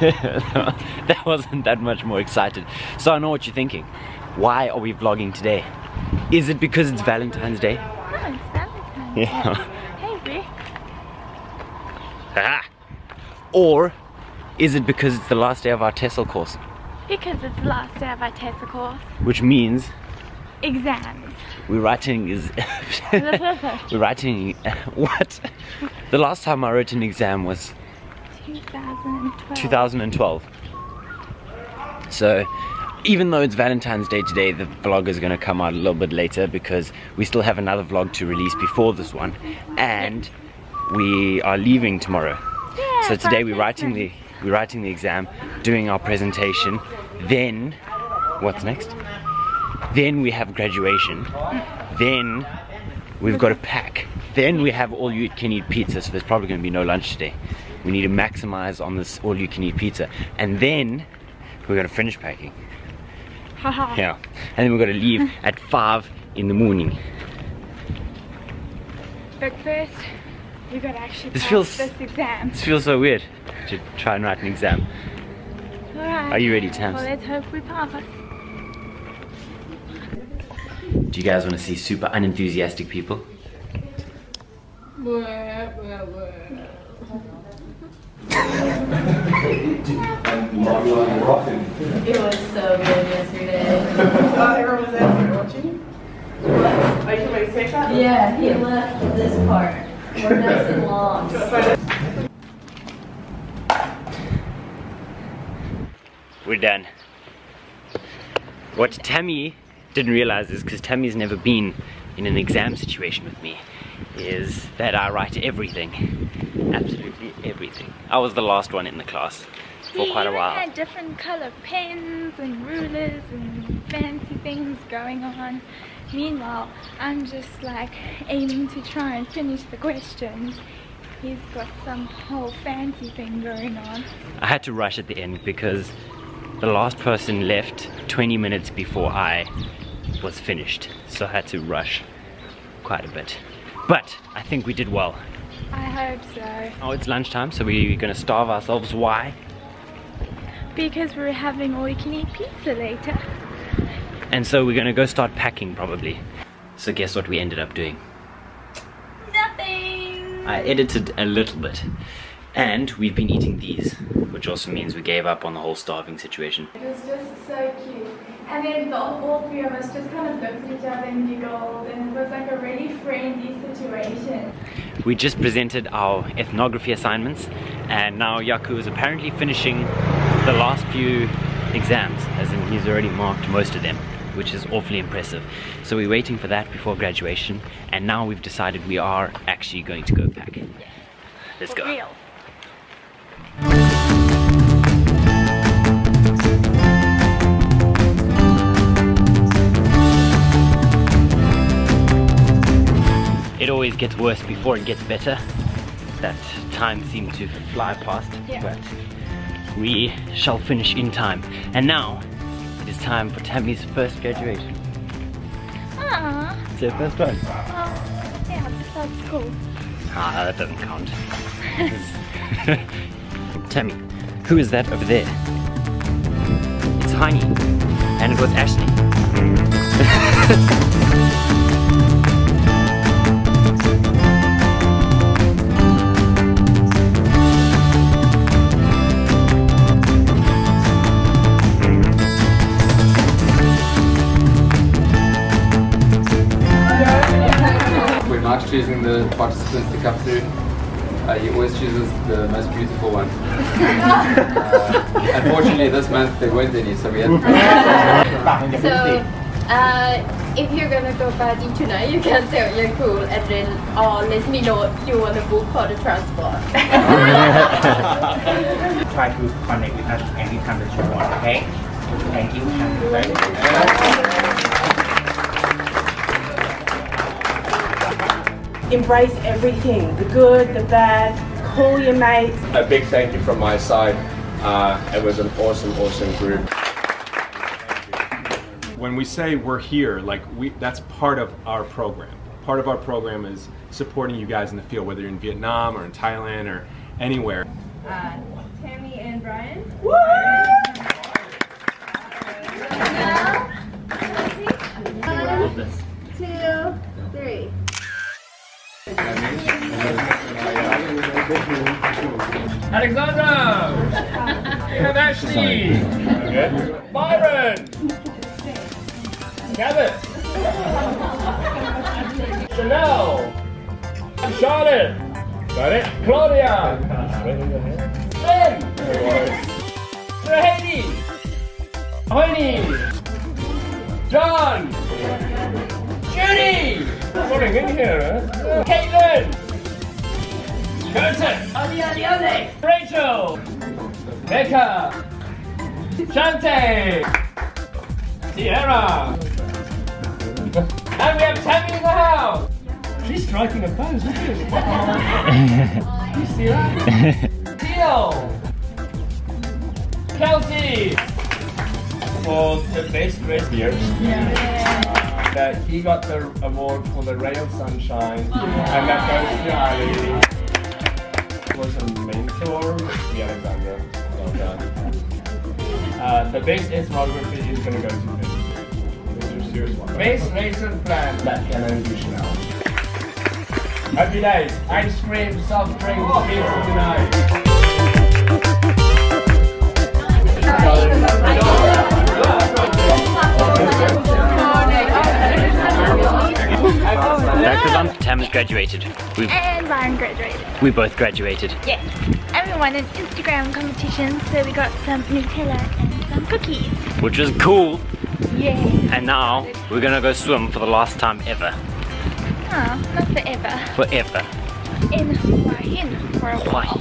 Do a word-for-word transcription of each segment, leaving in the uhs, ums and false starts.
That wasn't that much more excited. So I know what you're thinking. Why are we vlogging today? Is it because it's Valentine's Day? No, it's Valentine's Day. Yeah. Hey, Bri. Ah. Or is it because it's the last day of our TESOL course? Because it's the last day of our TESOL course. Which means? Exams. We're writing is... We're writing... What? The last time I wrote an exam was... two thousand twelve. two thousand twelve. So... even though it's Valentine's Day today, the vlog is going to come out a little bit later because we still have another vlog to release before this one, and we are leaving tomorrow. Yeah, so today we're writing the we're writing the exam, doing our presentation. Then what's next? Then we have graduation. Then we've got to pack. Then we have all you can eat pizza. So there's probably going to be no lunch today. We need to maximize on this all you can eat pizza, and then we're going to finish packing. Yeah, and then we're gonna leave at five in the morning. But first, we gotta actually this pass feels, this exam. This feels so weird to try and write an exam. All right. Are you ready, Tams? Well, let's hope we pass. Do you guys want to see super unenthusiastic people? It was so good yesterday. Oh, everyone was there watching? What? Are you going to take that? Yeah, he left this part. We're nice and long. We're done. What Tammy didn't realize is, because Tammy's never been in an exam situation with me, is that I write everything. Absolutely everything. I was the last one in the class for quite a while. We had different color pens and rulers and fancy things going on. Meanwhile, I'm just like aiming to try and finish the questions. He's got some whole fancy thing going on. I had to rush at the end because the last person left twenty minutes before I was finished. So I had to rush quite a bit. But I think we did well. I hope so. Oh, it's lunchtime, so we're gonna starve ourselves. Why? Because we're having all you can eat pizza later. And so we're gonna go start packing probably. So guess what we ended up doing? Nothing! I edited a little bit. And we've been eating these, which also means we gave up on the whole starving situation. It was just so cute. And then the, all three of us just kind of looked at each other and giggled, and it was like a really friendly situation. We just presented our ethnography assignments, and now Yaku is apparently finishing the last few exams, as in he's already marked most of them, which is awfully impressive. So we're waiting for that before graduation, and now we've decided we are actually going to go pack. Yeah. Let's for go. Real. It always gets worse before it gets better. That time seemed to fly past, yeah. But we shall finish in time. And now, it is time for Tammy's first graduation. Aww. It's her first one. Oh, yeah, besides school. Ah, that doesn't count. Tammy, who is that over there? It's Heine. And it was Ashley. Choosing the participants to come through, uh, he always chooses the most beautiful one. Uh, unfortunately, this month there weren't any, so we had to. So, uh, if you're gonna go party tonight, you can tell you're cool, and then, or oh, let me know if you want to book for the transport. Try to connect with us anytime that you want, okay? Thank you. Thank you. Embrace everything, the good, the bad, call your mates. A big thank you from my side. Uh, it was an awesome, awesome group. When we say we're here, like we that's part of our program. Part of our program is supporting you guys in the field, whether you're in Vietnam or in Thailand or anywhere. Uh, Tammy and and Brian. Woo! Now, one, two, three. Alexander! Kevashly! Byron! Kevin! Chanel! Charlotte! Got it? Claudia! Ben! Heidi! Heine! John! Judy! Morning in here, huh? Caitlin! Curtin! Ali, Ali, Ali! Rachel! Becca! Shante! Sierra! And we have Tammy in the house! She's striking a pose, isn't she? You see that? Teal! Kelsey! For the best dressed years. Yeah. Uh, that he got the award for the Ray of Sunshine. Oh. And that goes to Ali. He was a mentor. Yeah, Alexander. Well done. Uh, the best ethnography is going to go to Ben. This is a serious one. Best recent plan that can only be Chanel. Happy days, ice cream, soft drinks, oh, beer tonight. That's because I'm Tam's graduated. We've, and Byron graduated. We both graduated. Yeah. And we won an Instagram competition, so we got some Nutella and some cookies. Which is cool. Yeah. And now we're gonna go swim for the last time ever. Oh, not forever. Forever. In Ryan for a while.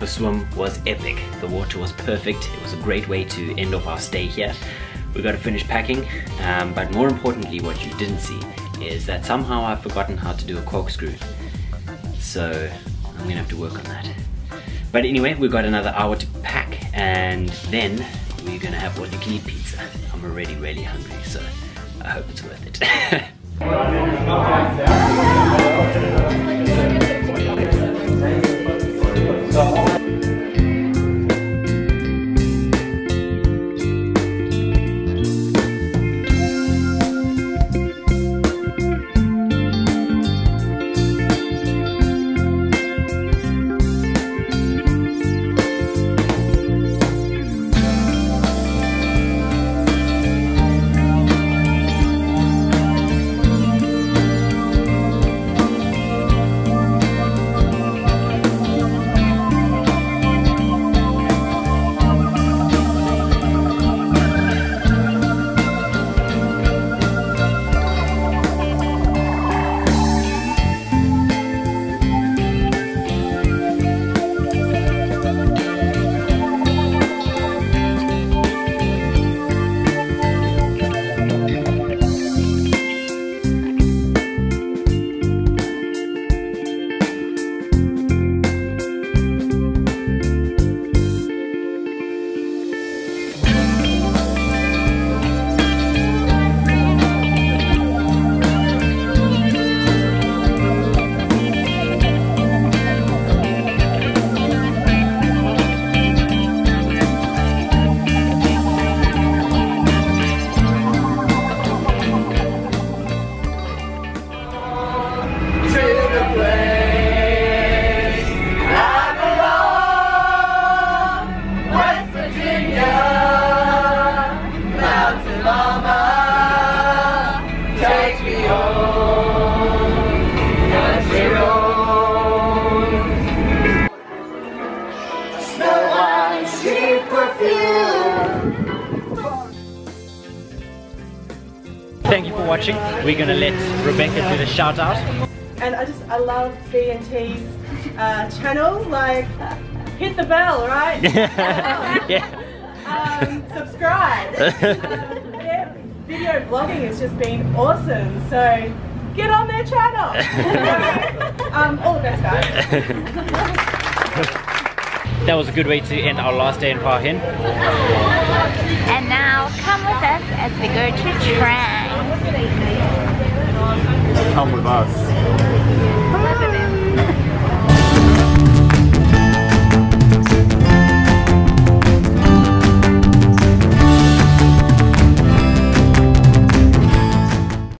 The swim was epic. The water was perfect. It was a great way to end off our stay here. We got to finish packing, um, but more importantly, what you didn't see is that somehow I've forgotten how to do a corkscrew. So I'm gonna have to work on that. But anyway, we've got another hour to pack and then we're gonna have what you can eat pizza. I'm already really hungry, so I hope it's worth it. Thank you for watching. We're gonna let Rebecca do the shout out. And I just I love B and T's uh, channel. Like, hit the bell, right? Yeah. Um, subscribe. um, their video blogging has just been awesome. So get on their channel. um, all the best, guys. That was a good way to end our last day in Hine. And now come with us. as we go to try. Come with us.